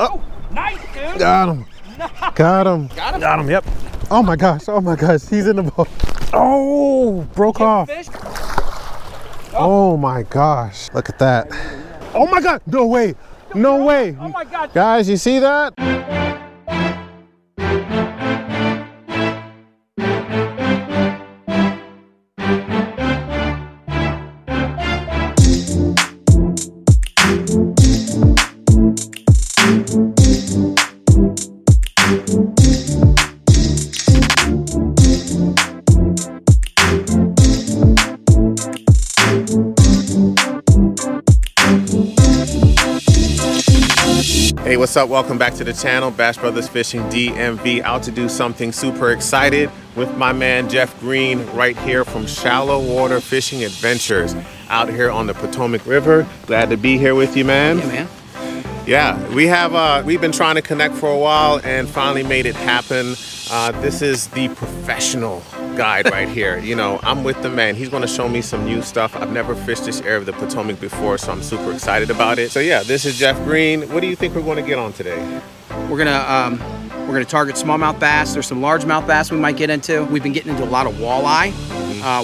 Oh, nice, dude. Got him. Nice. Got him. Got him. Got him. Yep. Oh my gosh. Oh my gosh. He's in the boat. Oh, broke off. Oh my gosh. Look at that. Oh my God. No way. No way. Oh my God. Guys, you see that? Hey, what's up? Welcome back to the channel, Bass Brothers Fishing DMV. Out to do something super excited with my man Jeff Greene right here from Shallow Water Fishing Adventures out here on the Potomac River. Glad to be here with you, man. Yeah, man. Yeah, we have we've been trying to connect for a while and finally made it happen. This is the professional guide right here. You know, I'm with the man. He's going to show me some new stuff. I've never fished this area of the Potomac before, so I'm super excited about it. So yeah, this is Jeff Greene. What do you think we're going to get on today? We're gonna target smallmouth bass. There's some largemouth bass we might get into. We've been getting into a lot of walleye.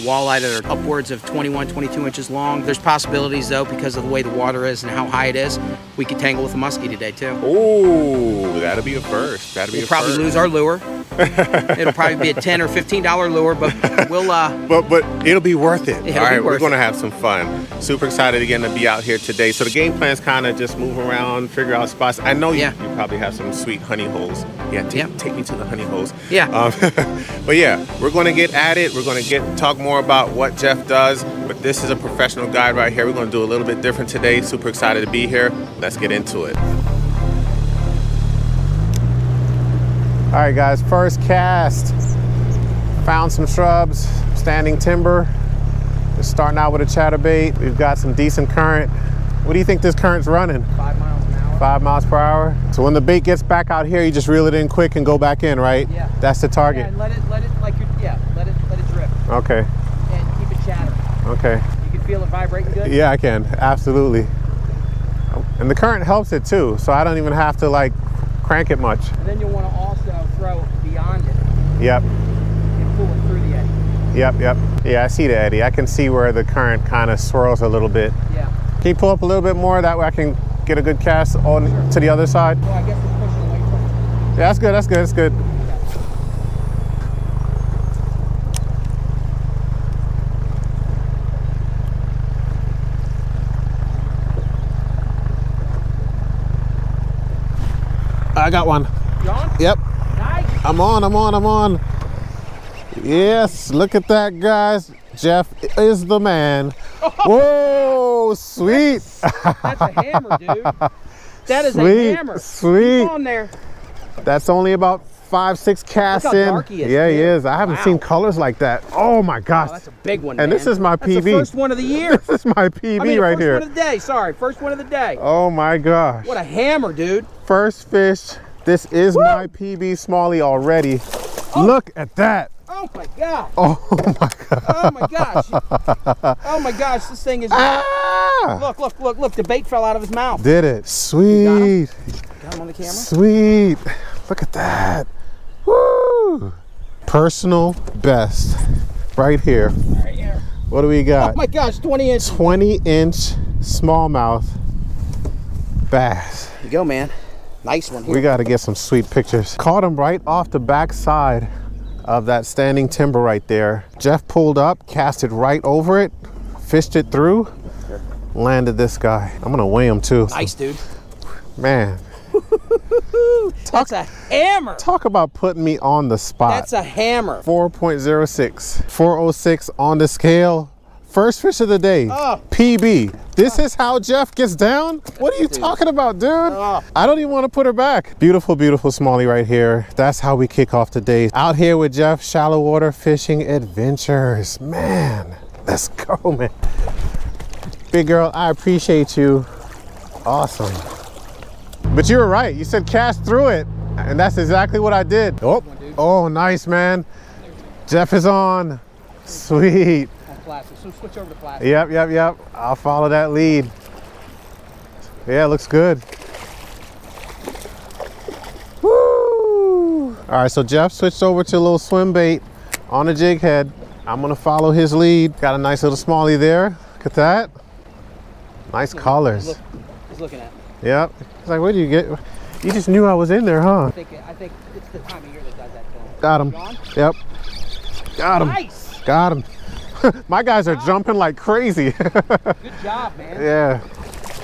Walleye that are upwards of 21, 22 inches long. There's possibilities though, because of the way the water is and how high it is, we could tangle with a muskie today too. Oh, that'll be a first. That'll be we'll a probably first. Lose our lure. It'll probably be a $10 or $15 lure, but we'll... But it'll be worth it. Yeah, all right, we're going to have some fun. Super excited again to be out here today. So the game plan is kind of just move around, figure out spots. I know you probably have some sweet honey holes. Yeah, take me to the honey holes. Yeah. But yeah, we're going to get at it. We're going to talk more about what Jeff does. But this is a professional guide right here. We're going to do a little bit different today. Super excited to be here. Let's get into it. All right, guys, first cast. Found some shrubs, standing timber. Just starting out with a chatterbait. We've got some decent current. What do you think this current's running? 5 miles an hour. 5 miles per hour. So when the bait gets back out here, you just reel it in quick and go back in, right? Yeah. That's the target. Yeah, and let it drift. Okay. And keep it chattering. Okay. You can feel it vibrating good? Yeah, I can, absolutely. And the current helps it too, so I don't even have to like crank it much. And then you'll want to throw beyond it. Yep. And pull it through the eddy. Yep, yep. Yeah, I see the eddy. I can see where the current kind of swirls a little bit. Yeah. Can you pull up a little bit more? That way I can get a good cast on to the other side. Well, I guess it's pushing away from it. Yeah, that's good, that's good, that's good. I got one. You on? Yep. I'm on. Yes, look at that, guys. Jeff is the man. Whoa, sweet. That's a hammer, dude. That is a hammer. Sweet. Keep on there. That's only about 5, 6 casts in. Look how dark he is, yeah, man. He is. I haven't seen colors like that. Oh my gosh. Oh, that's a big one, man. And this is my PB. That's the first one of the year. This is my PB right here. First one of the day. Sorry, first one of the day. Oh my gosh. What a hammer, dude. First fish. This is Woo! My PB Smalley already. Oh. Look at that. Oh my gosh. Oh my gosh. Oh my gosh. Oh my gosh, this thing is... Ah! Look, the bait fell out of his mouth. Did it. Sweet. Got him on the camera. Sweet. Look at that. Woo! Personal best right here. Right here. What do we got? Oh my gosh, 20 inch. 20 inch smallmouth bass. Here you go, man. Nice one here. We got to get some sweet pictures. Caught him right off the back side of that standing timber right there. Jeff pulled up, casted right over it, fished it through, landed this guy. I'm gonna weigh him too. Nice, dude. Man. That's a hammer. Talk about putting me on the spot. That's a hammer. 4.06. 406 on the scale. First fish of the day, PB. This is how Jeff gets down? What are you talking about, dude? I don't even want to put her back. Beautiful, beautiful Smalley right here. That's how we kick off the day. Out here with Jeff, Shallow Water Fishing Adventures. Man, let's go, man. Big girl, I appreciate you. Awesome. But you were right. You said cast through it, and that's exactly what I did. Oh, oh nice, man. Jeff is on. Sweet. So switch over to plastic. Yep. I'll follow that lead. Yeah, looks good. All right, so Jeff switched over to a little swim bait on a jig head. I'm gonna follow his lead. Got a nice little smallie there. Look at that. Nice colors. He's looking at me. Yep. He's like, where do you get? You just knew I was in there, huh? I think it's the time of year that does that though. Got him. John? Yep. Got him. Nice. Got him. My guys are jumping like crazy. Good job, man. Yeah.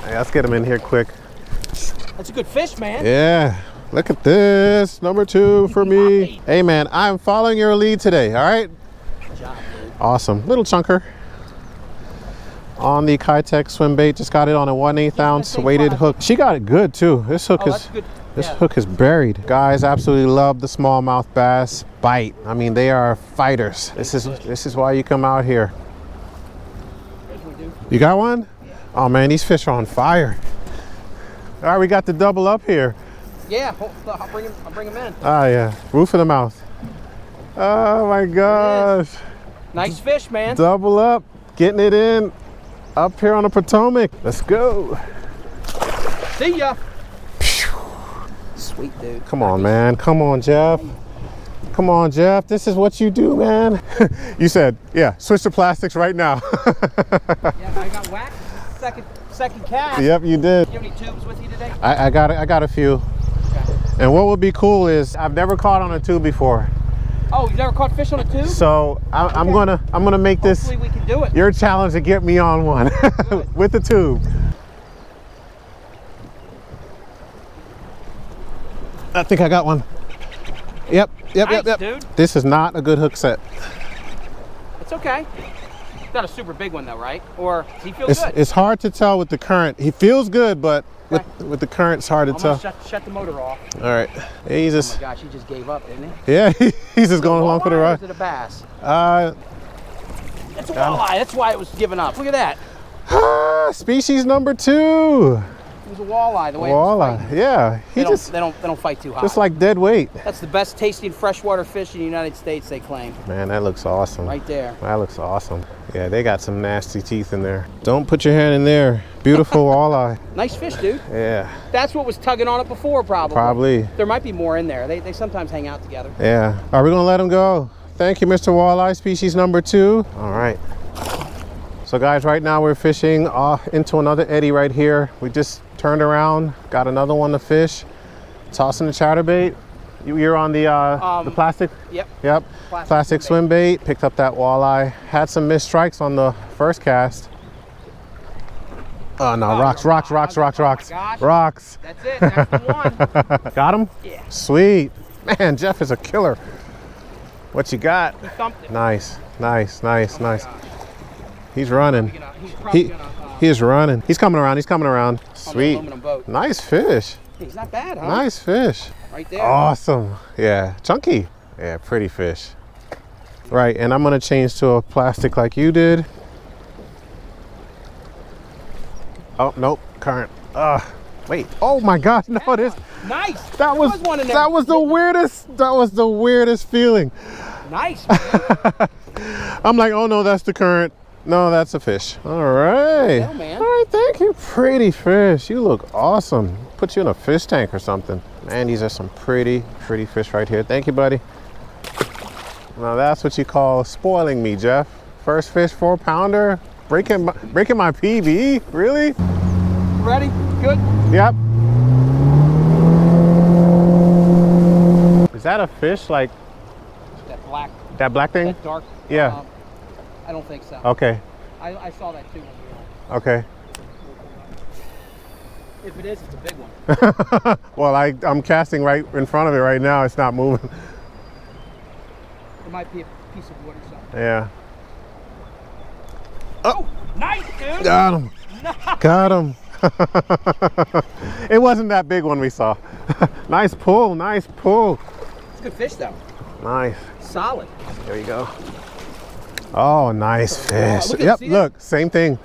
Hey, let's get him in here quick. That's a good fish, man. Yeah. Look at this. Number two for me. Hey, man, I'm following your lead today, all right? Good job, dude. Awesome. Little chunker on the Kitech swim bait. Just got it on a 1/8 ounce weighted hook. She got it good, too. This hook is buried. Guys, absolutely love the smallmouth bass bite. I mean, they are fighters. This is why you come out here. You got one? Oh, man, these fish are on fire. All right, we got the double up here. Yeah, I'll bring him in. Ah, yeah. Roof of the mouth. Oh, my gosh. Nice fish, man. Double up. Getting it in up here on the Potomac. Let's go. See ya. Sweet, dude. Come on, man. Come on, Jeff. Come on, Jeff. This is what you do, man. You said, yeah, switch to plastics right now. Yeah, I got whacked. Second cast. Yep, you did. Do you have any tubes with you today? I got a few. And what would be cool is I've never caught on a tube before. Oh, you never caught fish on a tube? So I'm gonna make this. Hopefully we can do it. Your challenge to get me on one with the tube. I think I got one. Yep, yep, nice, yep, dude. This is not a good hook set. It's okay. It's not a super big one though, right? Or does he feel good? It's hard to tell with the current. He feels good, but okay. With the current, it's hard to tell. Shut the motor off. All right. He's just, oh my gosh, he just gave up, didn't he? Yeah, he's just going along for the ride. Is it a bass? It's a walleye. That's why it was giving up. Look at that. Ah, species number two. It was a walleye. The way walleye. It was yeah. They don't fight too high. Just like dead weight. That's the best tasting freshwater fish in the United States, they claim. Man, that looks awesome. Right there. That looks awesome. Yeah, they got some nasty teeth in there. Don't put your hand in there. Beautiful walleye. Nice fish, dude. Yeah. That's what was tugging on it before, probably. Probably. There might be more in there. They sometimes hang out together. Yeah. All right, we're going to let them go. Thank you, Mr. Walleye, species number two. All right. So, guys, right now we're fishing into another eddy right here. We just turned around, got another one to fish. Tossing the chatterbait. You're on the plastic? Yep. Yep. Plastic swim bait. Picked up that walleye. Had some missed strikes on the first cast. Oh, no. Rocks. That's it. That's the one. Got him? Yeah. Sweet. Man, Jeff is a killer. What you got? He thumped it. Nice. God. He's running. He's running. He's coming around. Sweet. Nice fish. He's not bad, huh? Nice fish. Right there. Awesome. Yeah. Chunky. Yeah, pretty fish. Right, and I'm gonna change to a plastic like you did. Oh, nope, current. Wait. Oh my gosh, no, it is. Nice. That was the weirdest feeling. Nice. I'm like, oh no, that's the current. No, that's a fish. All right. Hell, man. All right, thank you. Pretty fish. You look awesome. Put you in a fish tank or something. Man, these are some pretty fish right here. Thank you, buddy. Now that's what you call spoiling me, Jeff. First fish, 4-pounder. Breaking my PB. Really? Ready? Good? Yep. Is that a fish like that black? That black thing? That dark. Yeah. I don't think so. Okay. I saw that too. Okay. If it is, it's a big one. Well, I'm casting right in front of it right now. It's not moving. It might be a piece of wood or something. Yeah. Oh, nice, dude. Got him. Nice. Got him. It wasn't that big one we saw. Nice pull. It's a good fish, though. Nice. Solid. There you go. Oh, nice fish. Look, same thing.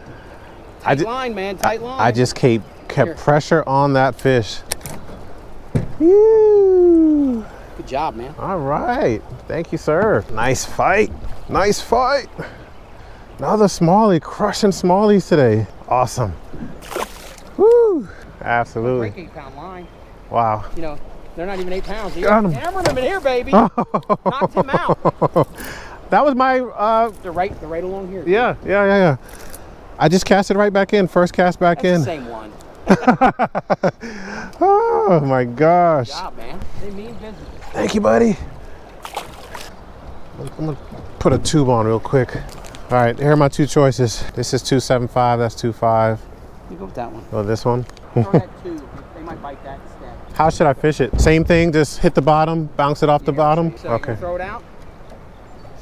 Tight line, man. I just kept pressure on that fish. Woo. Good job, man. All right. Thank you, sir. Nice fight. Another smallie, crushing smallies today. Awesome. Woo. Absolutely. 8-pound line. Wow. You know, They're not even 8 pounds. Got them. Hammered them in here, baby. Knocked him out. That was my... they're right along here. Yeah, dude. Yeah. I just cast it right back in. First cast back in. That's the same one. Oh, my gosh. Good job, man. They mean business. Thank you, buddy. I'm going to put a tube on real quick. All right, here are my two choices. This is 275. That's 25. You go with that one. Oh, this one? Throw that tube. They might bite that instead. How should I fish it? Same thing, just hit the bottom, bounce it off the bottom? So okay. Throw it out.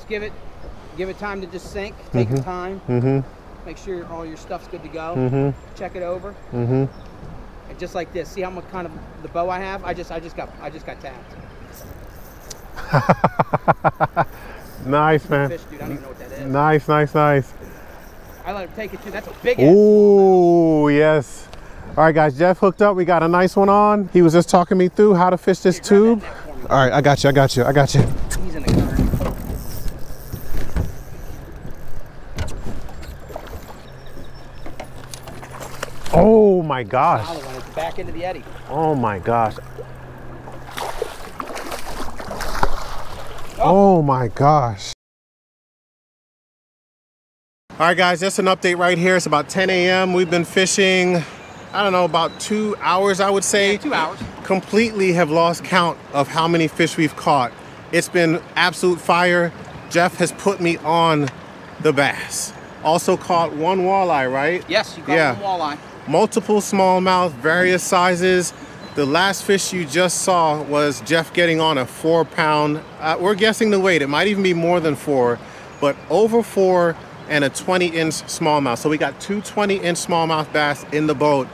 Give it time to just sink. Take your time. Make sure all your stuff's good to go. Check it over. And just like this, see how much kind of the bow I have? I just got tapped. Nice, man. Fish, dude. I don't even know what that is. Nice. I let him take it too. That's a big ass. Ooh, yes. All right, guys. Jeff hooked up. We got a nice one on. He was just talking me through how to fish this tube. All right, I got you. He's in the current. Oh my gosh! It's back into the eddy. Oh my gosh! Oh my gosh! All right, guys, just an update right here. It's about 10 a.m. We've been fishing, I don't know, about 2 hours, I would say. Yeah, 2 hours. Completely have lost count of how many fish we've caught. It's been absolute fire. Jeff has put me on the bass. Also caught one walleye, right? Yes, you caught one walleye. Multiple smallmouth, various sizes. The last fish you just saw was Jeff getting on a 4 pound. We're guessing the weight. It might even be more than 4, but over 4 and a 20-inch smallmouth. So we got two 20-inch smallmouth bass in the boat.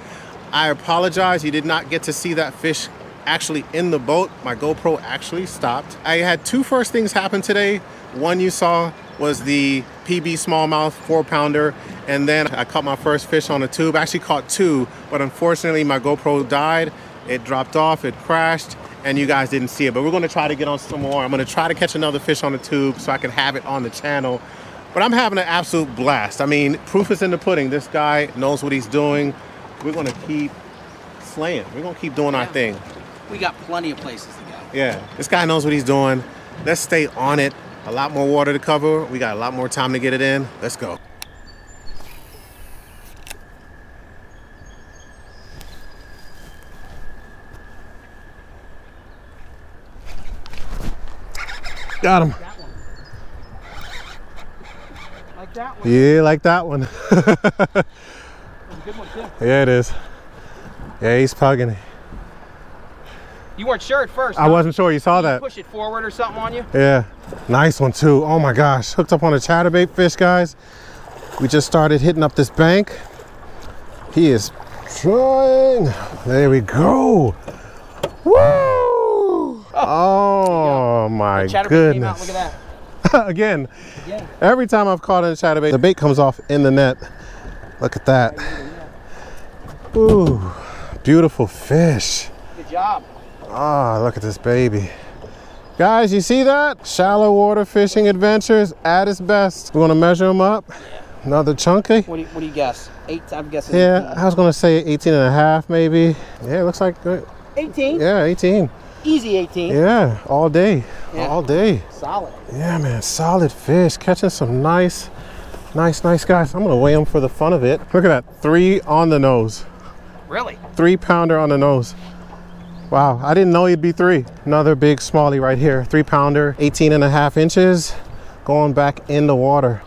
I apologize, you did not get to see that fish actually in the boat. My GoPro actually stopped. I had two first things happen today. One you saw was the PB smallmouth 4-pounder, and then I caught my first fish on a tube. I actually caught two, but unfortunately my GoPro died. It dropped off, it crashed, and you guys didn't see it. But we're gonna try to get on some more. I'm gonna try to catch another fish on the tube so I can have it on the channel. But I'm having an absolute blast. I mean, proof is in the pudding. This guy knows what he's doing. We're gonna keep slaying. We're gonna keep doing our thing. We got plenty of places to go. Yeah, this guy knows what he's doing. Let's stay on it. A lot more water to cover. We got a lot more time to get it in. Let's go. Got him. That one. Yeah, like that one. Good one too. Yeah, it is. Yeah, he's pugging it. You weren't sure at first. I wasn't sure. You saw that. Push it forward or something on you. Yeah, nice one too. Oh my gosh, hooked up on a chatterbait fish, guys. We just started hitting up this bank. He is trying. There we go. Woo! Oh my goodness. Came out. Look at that. Again, yeah. Every time I've caught in a chatterbait, the bait comes off in the net. Look at that. Ooh, beautiful fish. Good job. Ah, look at this baby. Guys, you see that? Shallow water fishing adventures at its best. We're gonna measure them up. Another chunky. What do you guess? 8, I'm guessing. Yeah, 18. I was gonna say 18 and a half maybe. Yeah, it looks like 18. Yeah, 18. Easy 18. Yeah, all day. Yeah. All day. Solid. Yeah, man, solid fish. Catching some nice guys. I'm gonna weigh them for the fun of it. Look at that, 3 on the nose. Really? 3-pounder on the nose. Wow, I didn't know he'd be 3. Another big smallie right here. 3-pounder, 18 and a half inches. Going back in the water.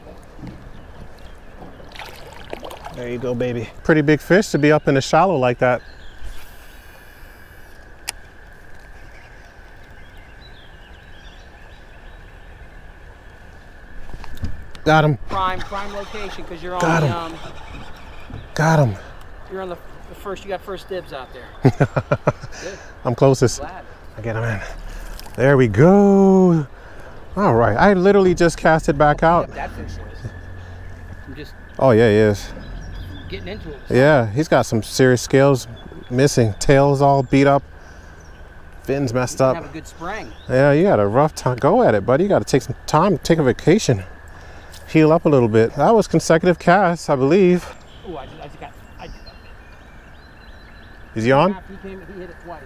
There you go, baby. Pretty big fish to be up in the shallow like that. Got him. Prime location, because you're on Got him. You're on the first, you got first dibs out there. Good. I'm closest. Glad. I get him in. There we go. All right, I literally just cast it back out. That fish was. I'm just he is. Getting into it. Yeah, he's got some serious scales missing. Tail's all beat up. Fins messed up. Have a good spring. Yeah, you got a rough time. Go at it, buddy. You got to take some time, take a vacation. Heal up a little bit. That was consecutive casts, I believe. Oh, I just got. Is he on? He hit it twice.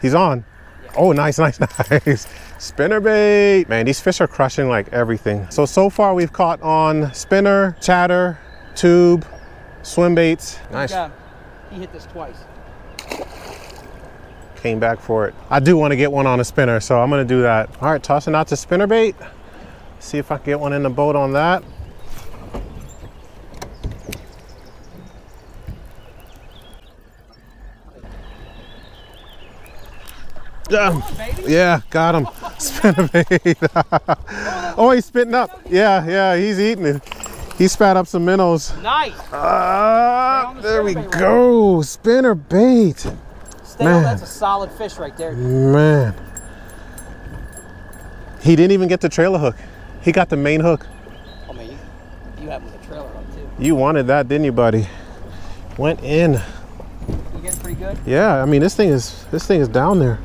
He's on. Oh, nice, nice, nice. Spinnerbait. Man, these fish are crushing like everything. So far we've caught on spinner, chatter, tube, swim baits. Nice. He hit this twice. Came back for it. I do want to get one on a spinner, so I'm going to do that. All right, tossing out the spinnerbait. See if I can get one in the boat on that. Yeah, got him. Spinnerbait. Oh, he's spitting up. Yeah, he's eating it. He spat up some minnows. Nice. There we go. Spinnerbait. Man, that's a solid fish right there. Man. He didn't even get the trailer hook. He got the main hook. Oh man, you have him with a trailer hook too. You wanted that, didn't you, buddy? Went in. You getting pretty good? Yeah, I mean this thing is down there.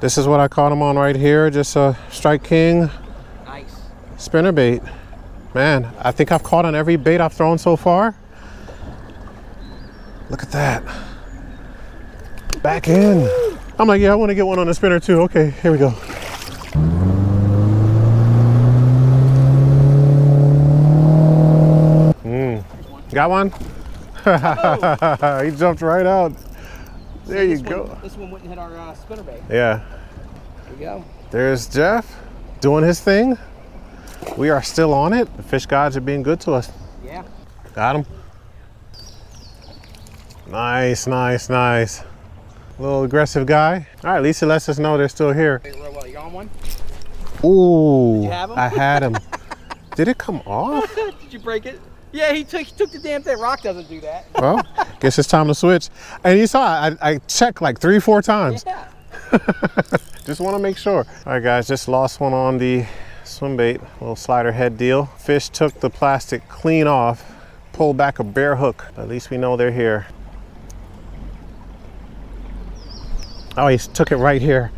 This is what I caught him on right here, just a Strike King. Nice. Spinnerbait. Man, I think I've caught on every bait I've thrown so far. Look at that. Back in. I'm like, yeah, I want to get one on the spinner too. Okay, here we go. Got one? Oh. He jumped right out. There you go. This one wouldn't hit our spinnerbait. Yeah. There you go. There's Jeff doing his thing. We are still on it. The fish gods are being good to us. Yeah. Got him. Nice, nice, nice. Little aggressive guy. All right, at least he lets us know they're still here. You on one? Ooh, did you have him? I had him. Did it come off? Did you break it? Yeah, he took the damn thing. Rock doesn't do that. Well, guess it's time to switch. And you saw I checked like 3 or 4 times. Yeah. Just want to make sure. All right, guys, just lost one on the swim bait. Little slider head deal. Fish took the plastic clean off, pulled back a bare hook. At least we know they're here. Oh, he took it right here.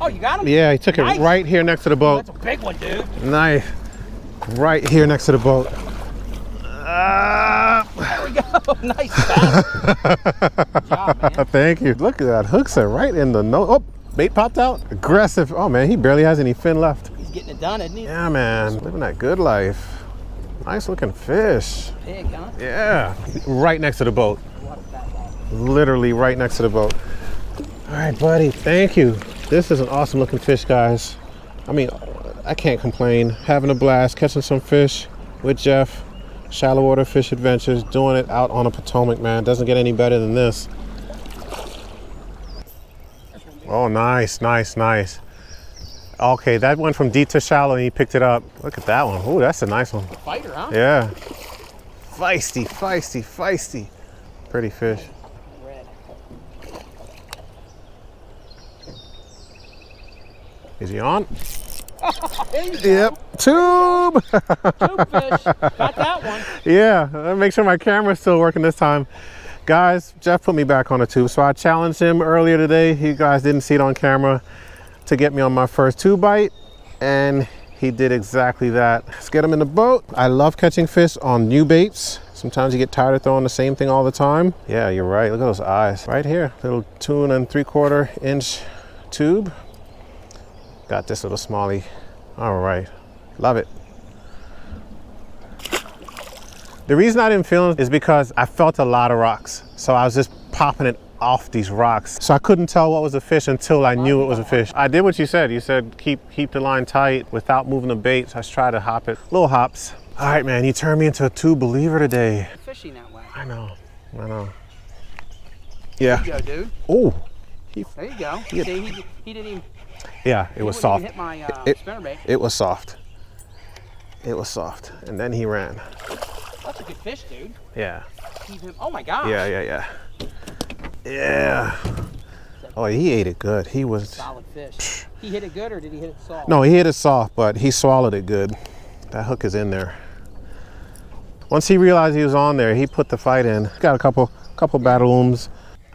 Oh, you got him? Yeah, he took it right here next to the boat. Oh, that's a big one, dude. Nice. Right here next to the boat. There we go. Nice job, man. Thank you. Look at that. Hooks are right in the nose. Oh, bait popped out. Aggressive. Oh, man, he barely has any fin left. He's getting it done, isn't he? Yeah, man. Living that good life. Nice looking fish. Big, huh? Yeah. Right next to the boat. Literally right next to the boat. All right, buddy, thank you. This is an awesome looking fish, guys. I mean, I can't complain. Having a blast, catching some fish with Jeff. Shallow Water Fish Adventures, doing it out on a Potomac, man. Doesn't get any better than this. Oh, nice, nice, nice. Okay, that went from deep to shallow and he picked it up. Look at that one. Ooh, that's a nice one. Fighter, huh? Yeah. Feisty, feisty, feisty. Pretty fish. Is he on? Yep. Tube! Tube fish. Got that one. Yeah. Make sure my camera's still working this time. Guys, Jeff put me back on a tube. So I challenged him earlier today. You guys didn't see it on camera to get me on my first tube bite. And he did exactly that. Let's get him in the boat. I love catching fish on new baits. Sometimes you get tired of throwing the same thing all the time. Yeah, you're right. Look at those eyes. Right here. Little 2¾ inch tube. Got this little smallie. All right, love it. The reason I didn't film is because I felt a lot of rocks. So I was just popping it off these rocks. So I couldn't tell what was a fish until I knew it was a fish. I did what you said. You said keep the line tight without moving the bait. So I tried to hop it, little hops. All right, man, you turned me into a true believer today. Fishing that way. I know. Yeah. There you go, dude. Oh. There you go. Yeah. See, he didn't even. Yeah, it was soft. Hit my, it was soft. It was soft. And then he ran. That's a good fish, dude. Yeah. Oh my gosh. Yeah. Oh, he ate it good. He was. Solid fish. Psh. He hit it good or did he hit it soft? No, he hit it soft, but he swallowed it good. That hook is in there. Once he realized he was on there, he put the fight in. Got a couple battle looms.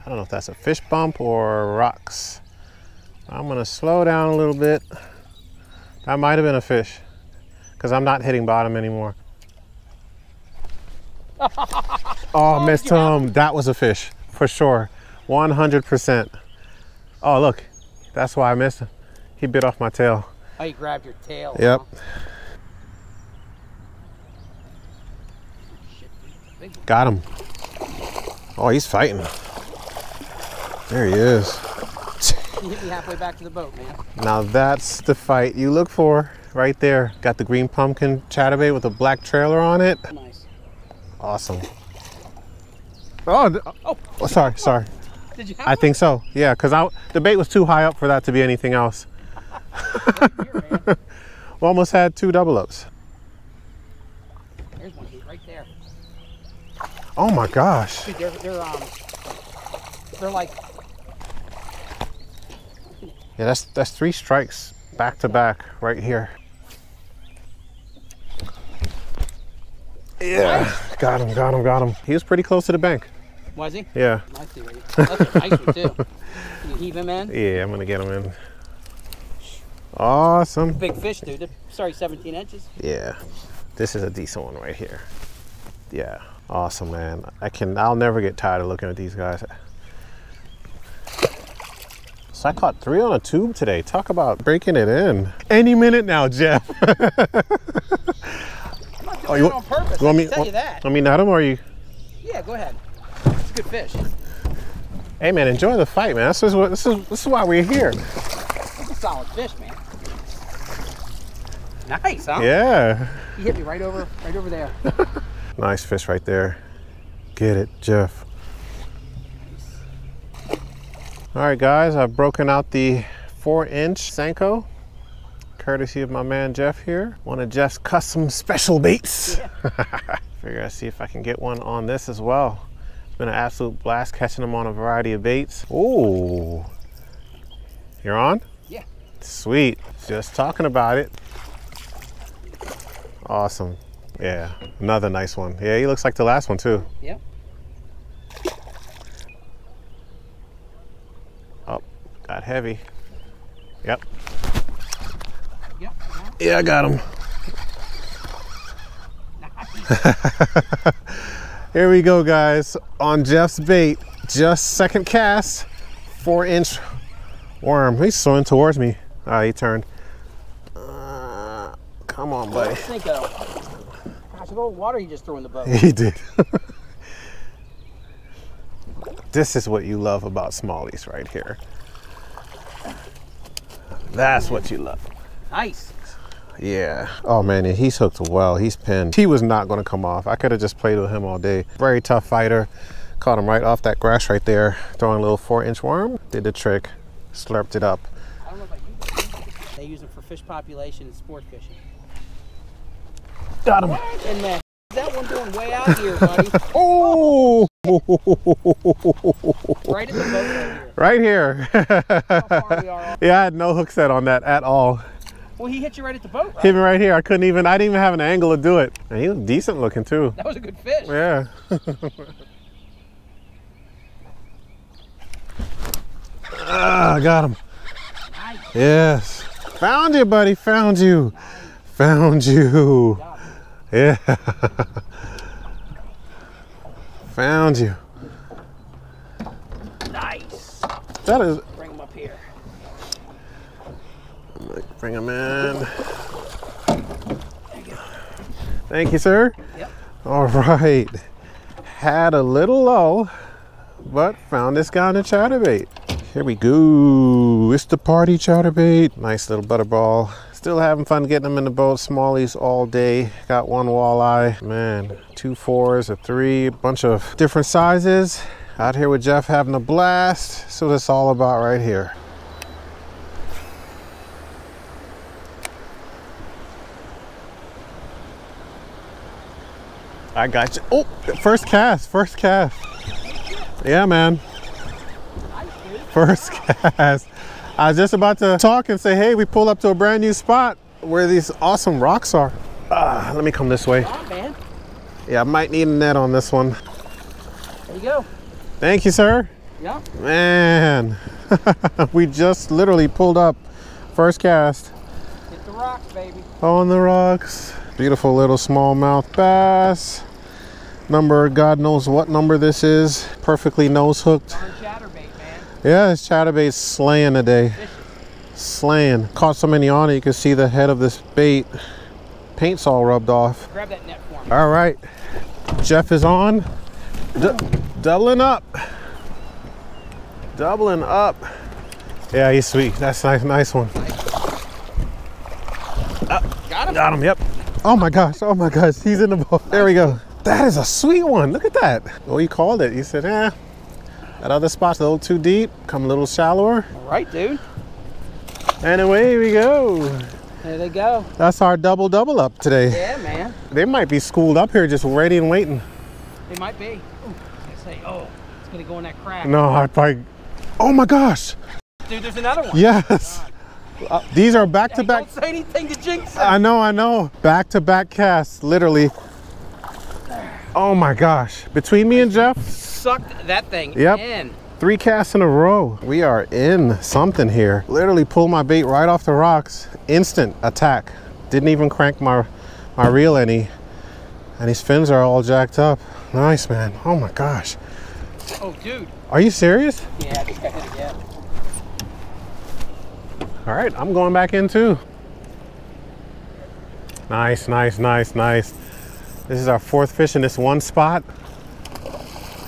I don't know if that's a fish bump or rocks. I'm gonna slow down a little bit. That might have been a fish because I'm not hitting bottom anymore. Oh, missed him. That was a fish for sure. 100%. Oh, look, That's why I missed him. He bit off my tail. Oh, you grabbed your tail. Yep. Huh? Got him. Oh, he's fighting. There he is. You hit me halfway back to the boat, man. Now that's the fight you look for right there. Got the green pumpkin chatterbait with a black trailer on it. Nice. Awesome. Oh, sorry. Did you have one? I think so. Yeah, because the bait was too high up for that to be anything else. We almost had two double ups. There's one right there. Oh my gosh. Dude, they're like... Yeah, that's three strikes back to back right here. Yeah, nice. Got him. He was pretty close to the bank. Was he? Yeah. That's a nice one too. Can you heave him in? Yeah, I'm gonna get him in. Awesome. Big fish, dude. Sorry, 17 inches. Yeah, this is a decent one right here. Yeah, awesome, man. I'll never get tired of looking at these guys. I caught three on a tube today. Talk about breaking it in. Any minute now, Jeff. I'm not doing that on purpose. I mean, not him, or you? Yeah, go ahead. It's a good fish. Hey, man, enjoy the fight, man. This is why we're here. That's a solid fish, man. Nice, huh? Yeah. He hit me right over there. Nice fish right there. Get it, Jeff. All right, guys, I've broken out the 4-inch Senko, courtesy of my man Jeff here. One of Jeff's custom special baits. Yeah. Figure I'd see if I can get one on this as well. It's been an absolute blast catching them on a variety of baits. Ooh, you're on? Yeah. Sweet, just talking about it. Awesome, yeah, another nice one. Yeah, he looks like the last one too. Yep. Got heavy. Yep. Yeah, I got him. Here we go, guys, on Jeff's bait. Just second cast, 4-inch worm. He's swimming towards me. Ah, he turned. Come on, buddy. Gosh, the old water he just threw in the boat. He did. This is what you love about smallies right here. That's what you love. Nice. Yeah. Oh, man, he's hooked well. He's pinned. He was not going to come off. I could have just played with him all day. Very tough fighter. Caught him right off that grass right there. Throwing a little 4-inch worm. Did the trick. Slurped it up. I don't know about you. They use them for fish population and sport fishing. Got him. What in the that one doing way out here, buddy? Oh! Right at the boat right here. How far we are. Yeah, I had no hook set on that at all. Well, he hit you right at the boat, right? Hit me right here. I didn't even have an angle to do it. And he was decent looking, too. That was a good fish. Yeah. Ah, got him. Nice. Yes. Found you, buddy. Found you. Nice. Found you. Yeah. Found you. Nice. That is. Bring him up here. Bring him in. There you go. Thank you, sir. Yep. All right. Had a little low, but found this guy on the chatterbait. Here we go. It's the party chatterbait. Nice little butterball. Still having fun getting them in the boat. Smallies all day. Got one walleye. Man, 2 4s, a 3, a bunch of different sizes. Out here with Jeff having a blast. So that's all about right here. I got you. Oh, first cast. Yeah, man. First cast. I was just about to talk and say, hey, we pulled up to a brand new spot where these awesome rocks are. Let me come this way. Come on, man. Yeah, I might need a net on this one. There you go. Thank you, sir. Yeah. Man, we just literally pulled up. First cast. Hit the rocks, baby. On the rocks. Beautiful little smallmouth bass. Number, God knows what number this is. Perfectly nose hooked. Yeah, this chatterbait's slaying today. slaying. Caught so many on it, you can see the head of this bait. Paint's all rubbed off. Grab that net for me. All right, Jeff is on. Doubling up. Doubling up. Yeah, he's sweet. That's a nice one. Got him. Got him, yep. Oh my gosh, oh my gosh. He's in the boat. There we go. That is a sweet one. Look at that. Well, you called it. You said, eh. That other spot's a little too deep. Come a little shallower. All right, dude. And away we go. There they go. That's our double up today. Yeah, man. They might be schooled up here just ready and waiting. They might be. Ooh, I say, oh, it's going to go in that crack. No, I'd probably... Oh my gosh. Dude, there's another one. Yes. These are back-to-back. Don't say anything to jinx it. I know. Back-to-back casts, literally. Oh my gosh. Between me and Jeff. Sucked that thing in. 3 casts in a row. We are in something here. Literally pulled my bait right off the rocks. Instant attack. Didn't even crank my reel any. And his fins are all jacked up. Nice, man. Oh my gosh. Oh, dude. Are you serious? Yeah, I think I hit it again. All right, I'm going back in too. Nice, nice, nice, nice. This is our 4th fish in this one spot.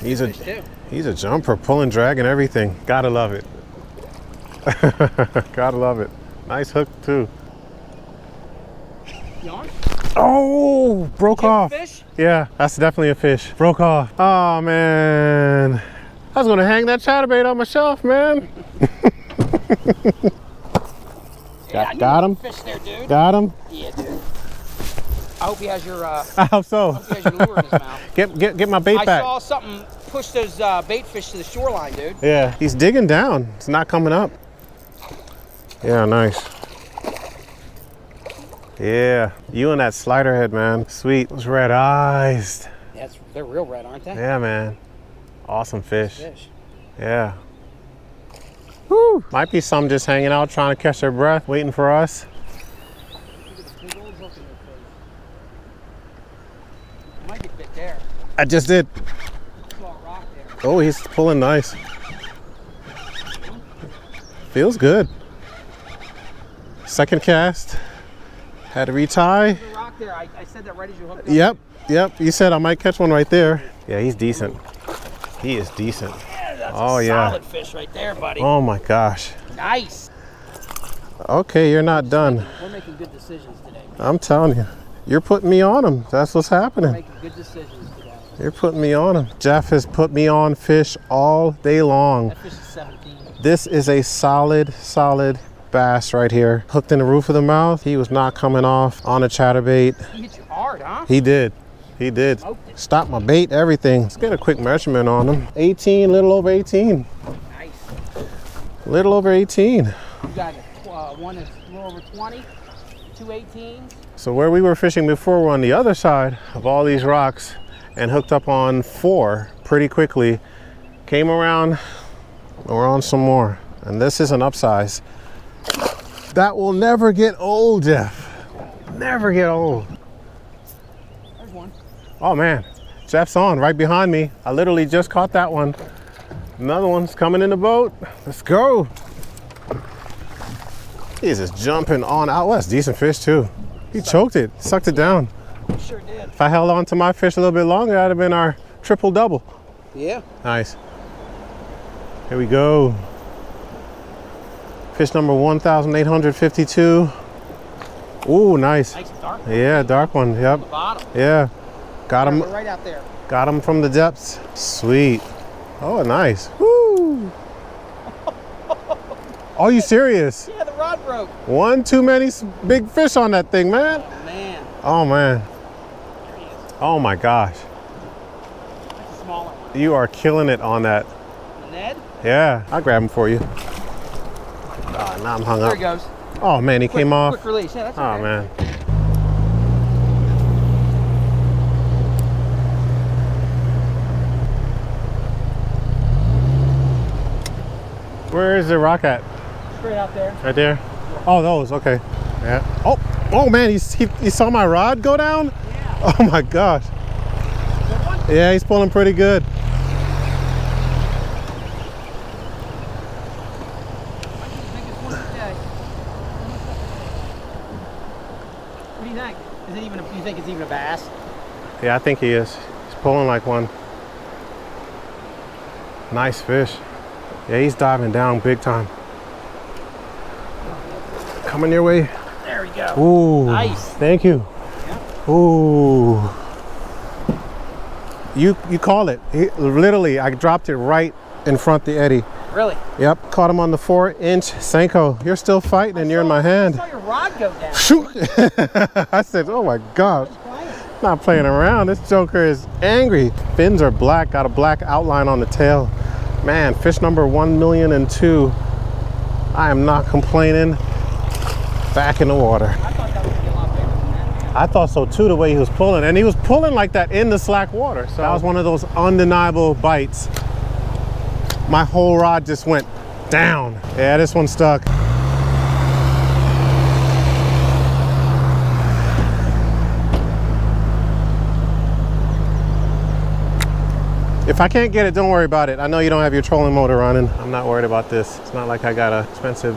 He's a jumper, pulling, dragging, everything. Gotta love it. Gotta love it. Nice hook too. Yawn? Oh, broke off. Fish? Yeah, that's definitely a fish. Broke off. Oh man, I was gonna hang that chatterbait on my shelf, man. Yeah, got him. Fish there, dude. Got him. Yeah, dude. I hope he has your. I hope so. I hope he has your lure in his mouth. Get my bait back. I saw something push those bait fish to the shoreline, dude. Yeah, he's digging down. It's not coming up. Yeah, nice. Yeah, you and that slider head, man. Sweet. Those red eyes. Yeah, they're real red, aren't they? Yeah, man. Awesome fish. Yeah. Woo. Might be some just hanging out, trying to catch their breath, waiting for us. Might get bit there. I just did. Oh, he's pulling nice. Feels good. 2nd cast. Had to retie. I said that right as you hooked up. Yep. You said I might catch one right there. Yeah, he's decent. He is decent. That's a solid fish right there, buddy. Oh my gosh. Nice. Okay, you're not done. We're making good decisions today. I'm telling you. You're putting me on them. That's what's happening. We're making good decisions today. You're putting me on them. Jeff has put me on fish all day long. That fish is 17. This is a solid bass right here. Hooked in the roof of the mouth. He was not coming off on a chatterbait. He hit you hard, huh? He did. He did. Stop my bait, everything. Let's get a quick measurement on him. 18, little over 18. Nice. Little over 18. You got a, one that's a little over 20, 218. So where we were fishing before, we're on the other side of all these rocks and hooked up on 4 pretty quickly. Came around, we're on some more. And this is an upsize. That will never get old, Jeff. Never get old. Oh man, Jeff's on right behind me. I literally just caught that one. Another one's coming in the boat. Let's go. He's just jumping on out. Well, that's decent fish too. He choked it, sucked it down. Sure did. If I held on to my fish a little bit longer, that'd have been our triple double. Yeah. Nice. Here we go. Fish number 1,852. Ooh, nice. Nice dark one. Yeah, dark one. Yep. On the bottom. Yeah. Got him right out there. Got him from the depths. Sweet. Oh, nice. Woo! Are you serious? Yeah, the rod broke. One too many big fish on that thing, man. Oh man. Oh man. There he is. Oh my gosh. That's a smaller one. You are killing it on that. Ned? Yeah, I'll grab him for you. Oh, now I'm hung up. There he goes. Oh man, he came off. Quick release. Yeah, that's okay. Oh man. Where is the rock at? Straight out there. Right there? Oh, those, okay. Yeah. Oh man, he saw my rod go down? Yeah. Oh my gosh. Good one? Yeah, he's pulling pretty good. I think it's one today. What do you think? Is it even? Do you think it's even a bass? Yeah, I think he is. He's pulling like one. Nice fish. Yeah, he's diving down big time. Coming your way. There we go. Ooh, nice. Thank you. Yeah. Ooh. You called it. Literally, I dropped it right in front of the eddy. Really? Yep. Caught him on the 4-inch Senko. You're still fighting, and you're in my hand. I saw your rod go down. Shoot! I said, "Oh my gosh!" Not playing around. This joker is angry. Fins are black. Got a black outline on the tail. Man, fish number 1,000,002. I am not complaining. Back in the water. I thought that would be a lot bigger than that. I thought so too. The way he was pulling, and he was pulling like that in the slack water. So that was one of those undeniable bites. My whole rod just went down. Yeah, this one stuck. If I can't get it, don't worry about it. I know you don't have your trolling motor running. I'm not worried about this. It's not like I got an expensive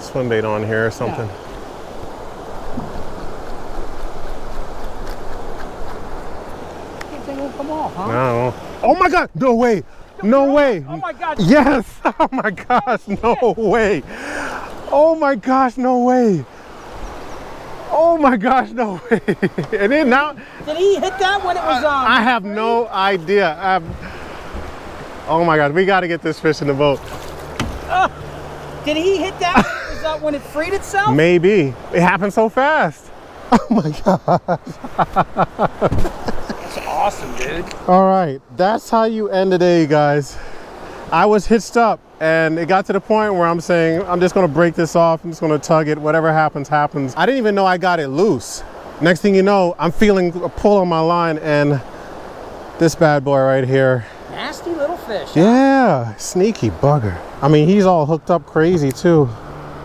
swim bait on here or something. Yeah. It won't come off, huh? No. Oh my God, no way. No way. Oh my God. Yes. Oh my gosh. No way. Oh my gosh. No way. Oh my gosh. No way. And then now. Did he hit that when it was on? I have no idea. Oh my God. We got to get this fish in the boat. Did he hit that when it freed itself? Maybe. It happened so fast. Oh my gosh. Awesome, dude. All right, that's how you end the day, guys. I was hitched up, and it got to the point where I'm saying, I'm just gonna break this off. I'm just gonna tug it. Whatever happens, happens. I didn't even know I got it loose. Next thing you know, I'm feeling a pull on my line, and this bad boy right here. Nasty little fish. Yeah, sneaky bugger. I mean, he's all hooked up crazy too,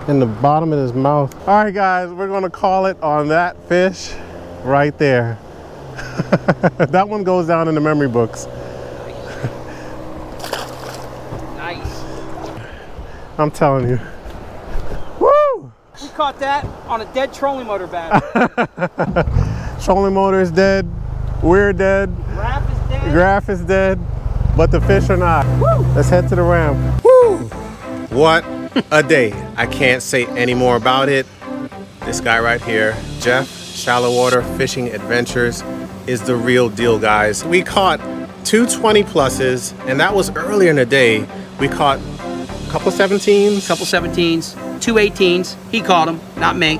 in the bottom of his mouth. All right, guys, we're gonna call it on that fish right there. That one goes down in the memory books. Nice. I'm telling you. Woo! We caught that on a dead trolling motor battery. Trolling motor is dead. We're dead. Graph is dead. Graph is dead. But the fish are not. Woo! Let's head to the ramp. Woo! What a day. I can't say any more about it. This guy right here, Jeff, Shallow Water Fishing Adventures, is the real deal, guys. We caught two 20 pluses, and that was earlier in the day. We caught a couple 17s. Couple 17s, two 18s. He caught them, not me.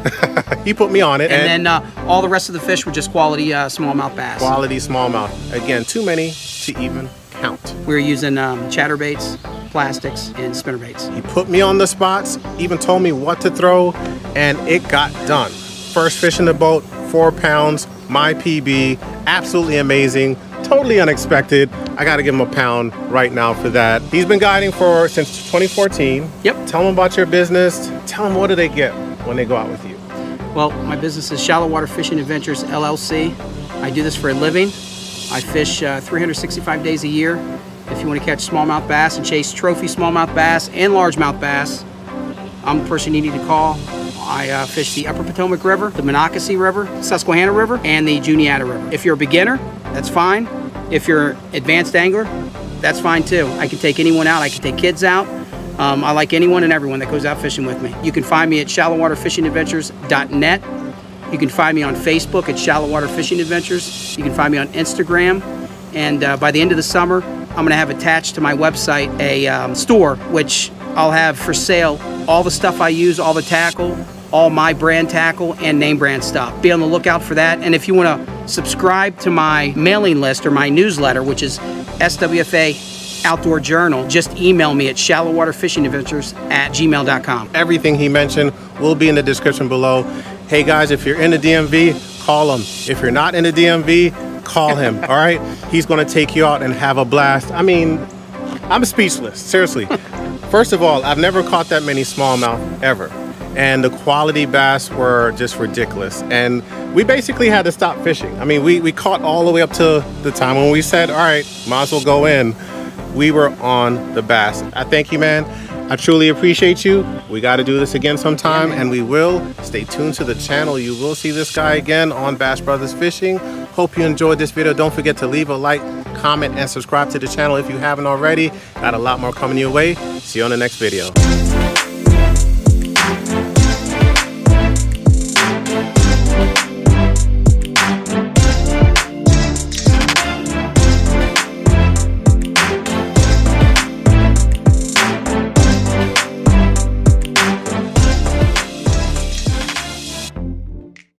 He put me on it. And then all the rest of the fish were just quality smallmouth bass. Quality smallmouth. Again, too many to even count. We were using chatterbaits, plastics, and spinnerbaits. He put me on the spots, even told me what to throw, and it got done. First fish in the boat, 4 pounds, my PB, absolutely amazing, totally unexpected. I gotta give him a pound right now for that. He's been guiding for since 2014. Yep. Tell him about your business. Tell him, what do they get when they go out with you? Well, my business is Shallow Water Fishing Adventures, LLC. I do this for a living. I fish 365 days a year. If you wanna catch smallmouth bass and chase trophy smallmouth bass and largemouth bass, I'm the person you need to call. I fish the Upper Potomac River, the Monocacy River, Susquehanna River, and the Juniata River. If you're a beginner, that's fine. If you're an advanced angler, that's fine too. I can take anyone out. I can take kids out. I like anyone and everyone that goes out fishing with me. You can find me at shallowwaterfishingadventures.net. You can find me on Facebook at Shallow Water Fishing Adventures. You can find me on Instagram. And by the end of the summer, I'm going to have attached to my website a store, which I'll have for sale all the stuff I use, all the tackle, all my brand tackle and name brand stuff. Be on the lookout for that. And if you want to subscribe to my mailing list or my newsletter, which is SWFA Outdoor Journal, just email me at shallowwaterfishingadventures@gmail.com. Everything he mentioned will be in the description below. Hey guys, if you're in the DMV, call him. If you're not in the DMV, call him. All right? He's going to take you out and have a blast. I mean, I'm speechless, seriously. First of all, I've never caught that many smallmouth ever. And the quality bass were just ridiculous. And we basically had to stop fishing. I mean, we caught all the way up to the time when we said, all right, might as well go in. We were on the bass. I thank you, man. I truly appreciate you. We got to do this again sometime, and we will. Stay tuned to the channel. You will see this guy again on Bass Brothers Fishing. Hope you enjoyed this video. Don't forget to leave a like, comment, and subscribe to the channel if you haven't already. Got a lot more coming your way. See you on the next video.